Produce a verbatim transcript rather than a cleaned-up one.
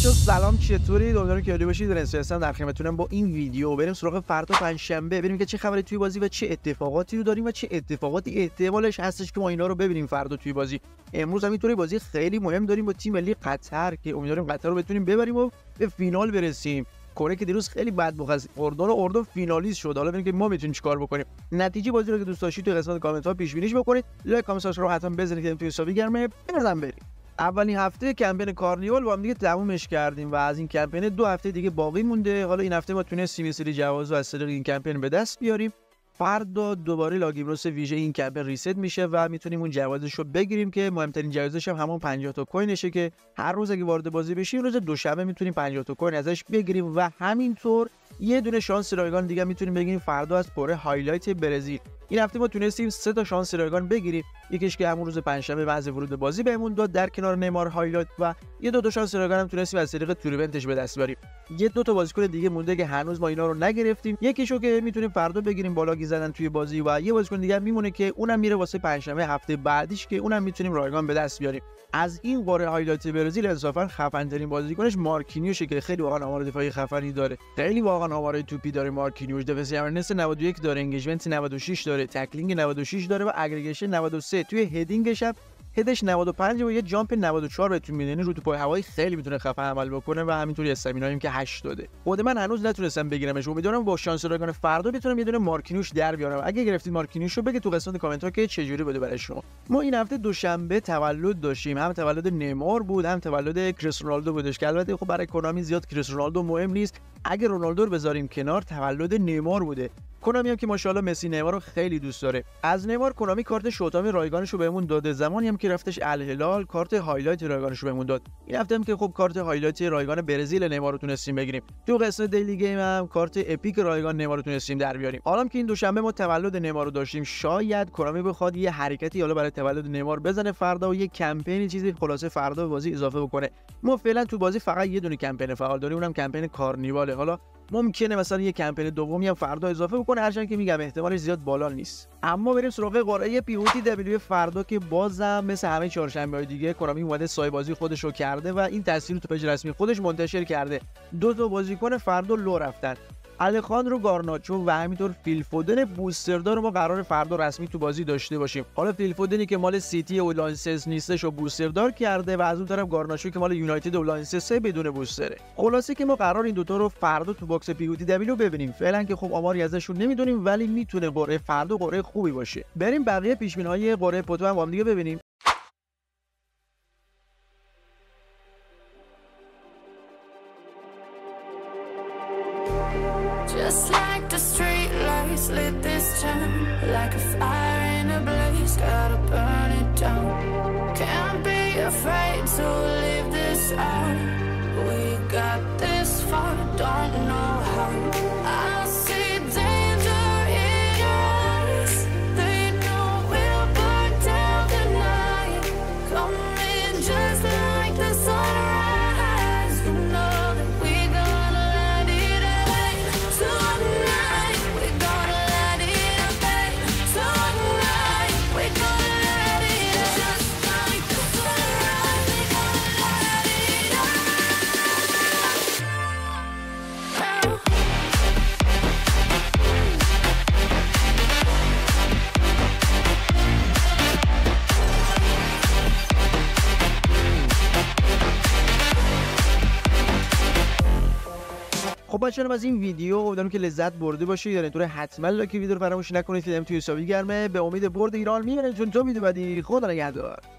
بچه‌ها سلام، چطوری؟ امیدوارم که عالی باشید. رنسو هستم در خدمتتونم با این ویدیو. بریم سراغ فردا پنجشنبه، بریم که چه خبری توی بازی و چه اتفاقاتی رو داریم و چه اتفاقاتی احتمالش هستش که ما اینا رو ببینیم فردا توی بازی. امروز هم اینطوری بازی خیلی مهم داریم با تیم ملی قطر که امیدواریم قطر رو بتونیم ببریم و به فینال برسیم. کره که دیروز خیلی بد باخت از اردن و اردن فینالیست شد. حالا ببینیم که ما میتونیم چیکار بکنیم. نتیجه بازی رو که دوست داشتید تو قسمت کامنت ها پیش بینیش بکنید. لایک، کامنت، سابسکرایب حتما بزنید که توی حسابی گرمه بنازم بریم. اولین هفته کمپین کارنیوال با هم دیگه تمومش کردیم و از این کمپین دو هفته دیگه باقی مونده. حالا این هفته ما تونستیم یه سری جوازو از طریق این کمپین به دست بیاریم. فردا دوباره لاگیبروس ویژه این کمپین ریست میشه و میتونیم اون جوازش رو بگیریم که مهمترین جوازش هم همون پنجاه تا کوین نشه که هر روز اگه وارد بازی بشیم روز دوشنبه میتونیم پنجاه تا کوین ازش بگیریم و همینطور یه دونه شانس رایگان دیگه میتونیم بگیریم فردا از پر هایلایت برزیل. این هفته ما تونستیم سه تا شانس رایگان بگیریم، یکیش که همون روز پنجشنبه بعد ورود بازی بهمون داد در کنار نیمار هایلایت و یه دو تا شانس رایگان هم تونستیم از طریق تورنمنتش به دست بیاریم. یه دو تا بازیکن دیگه مونده که هنوز ما اینا رو نگرفتیم، یکیشو که میتونیم فردا بگیریم بالا گیزدن توی بازی و یه بازیکن دیگه میمونه که اونم میره واسه پنجشنبه هفته بعدیش که اونم میتونیم رایگان به دست بیاریم. از این قاره هایلایت برزیل انصافا خفن ترین بازیکنش مارکینیوشه که خیلی واقعا آمار دفاعی خفنی داره. خیلی واقعا آمار توپی داره مارکینیوش. دفاع اورنس نود و یک داره، انگیجمنت نود و شش داره، تکلینگ نود و شش داره و اگریگیشن نود و سه. توی هدینگش هم هدش نود و پنج و یه جامپ نود و چهار بهتون میده. یعنی رو تو پای هوایی خیلی میتونه خفن عمل بکنه و همینطوری استامینایم که هشت داده. خود من هنوز نتونستم بگیرمش. امیدوارم با شانس رایگان فردا بتونم یه دونه مارکینیوش در بیارم. اگه گرفتید مارکینیوشو بگید تو قسمت کامنت ها که چه جوری بده برای شما. ما این هفته دوشنبه تولد داشتیم. هم تولد نیمار بود، هم تولد کریستیانو رونالدو بودش که البته خب برای کنامی زیاد کریستیانو رونالدو مهم نیست. اگه رونالدو رو بذاریم کنار، تولد نیمار بوده. کنامی هم که ماشاءالله مسی نیمار رو خیلی دوست داره. از نیمار کنامی کارت شوتایم رایگانش رو بهمون داده. زمانی هم که رفتش الهلال کارت هایلایت رایگانش رو بهمون داد. این هفته هم که خب کارت هایلایت رایگان برزیل نیمار رو تونستیم بگیریم. تو قسمت دیلی گیم هم کارت اپیک رایگان نیمار رو تونستیم در بیاریم. حالا که این دوشنبه ما تولد نیمار رو داشتیم، شاید کنامی بخواد یه حرکتی حالا برای تولد نیمار بزنه فردا و یه کمپین چیزی خلاصه فردا به بازی اضافه بکنه. ما فعلا تو بازی فقط یه دونه کمپین فعال داریم، اونم کمپین کارنیواله. حالا ممکنه مثلا یه کمپین دومی هم فردا اضافه بکنه، هرچند که میگم احتمالش زیاد بالا نیست. اما بریم سراغ قرعه پی او تی دبلیو فردا که بازم مثل همه چهارشنبه‌های دیگه کنامی اومده سایه بازی خودش رو کرده و این تصویر تو پیج رسمی خودش منتشر کرده. دو تا بازیکن فردا لو رفتن. الخاندرو گارناچو و همینطور فیل فودن بوستردار رو ما قرار فردا رسمی تو بازی داشته باشیم. حالا فیل فودنی که مال سیتی و لانسس نیستش و بوستردار کرده و از اون طرف گارناچو که مال یونایتد و لانسس بدون بوستره. خلاصه که ما قرار این دوتا رو فردا تو باکس پی او تی دبلیو ببینیم. فعلا که خب آماری ازشون نمیدونیم، ولی میتونه قرعه فردا قرعه خوبی باشه. بریم بقیه پیش بینی‌های قرعه پتو هم با هم دیگه ببینیم. Just like the street lights lit this town, like a fire in a blaze, gotta burn it down. Can't be afraid to leave this out. We got this far, don't know how. I see danger in us. They know we'll burn down the night. Come in just like the sunrise. You know that we gonna let it out. خب بچه‌ها از این ویدیو امیدوارم که لذت برده باشید. یعنی طور حتما لایک ویدیو رو فراموش نکنید. دیدم توی حسابی گرمه. به امید برد ایران میبریم چون تو میدونید. خدا نگهدار.